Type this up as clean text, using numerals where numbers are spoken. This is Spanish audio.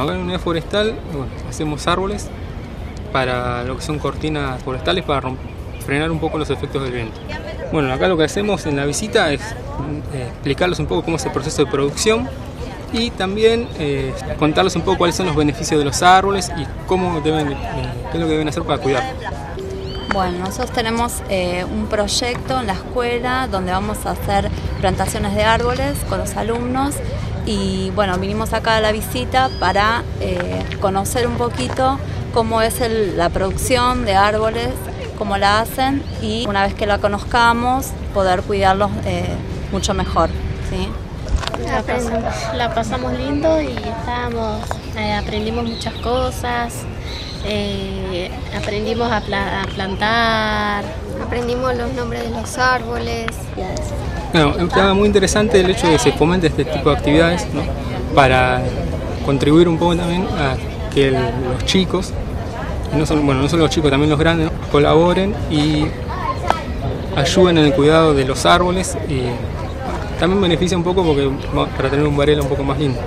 bueno, acá en la unidad forestal, bueno, hacemos árboles para lo que son cortinas forestales para frenar un poco los efectos del viento. Bueno, acá lo que hacemos en la visita es explicarles un poco cómo es el proceso de producción y también contarles un poco cuáles son los beneficios de los árboles y cómo deben, qué es lo que deben hacer para cuidarlos. Bueno, nosotros tenemos un proyecto en la escuela donde vamos a hacer plantaciones de árboles con los alumnos y bueno, vinimos acá a la visita para conocer un poquito cómo es la producción de árboles, cómo la hacen y una vez que la conozcamos poder cuidarlos mucho mejor, ¿sí? La pasamos lindo y estábamos, aprendimos muchas cosas, aprendimos a plantar, aprendimos los nombres de los árboles. Bueno, es un tema muy interesante el hecho de que se fomente este tipo de actividades, ¿no? Para contribuir un poco también a que los chicos, no solo los chicos, también los grandes, ¿no? Colaboren y ayuden en el cuidado de los árboles. También beneficia un poco porque para tener un Varela un poco más lindo.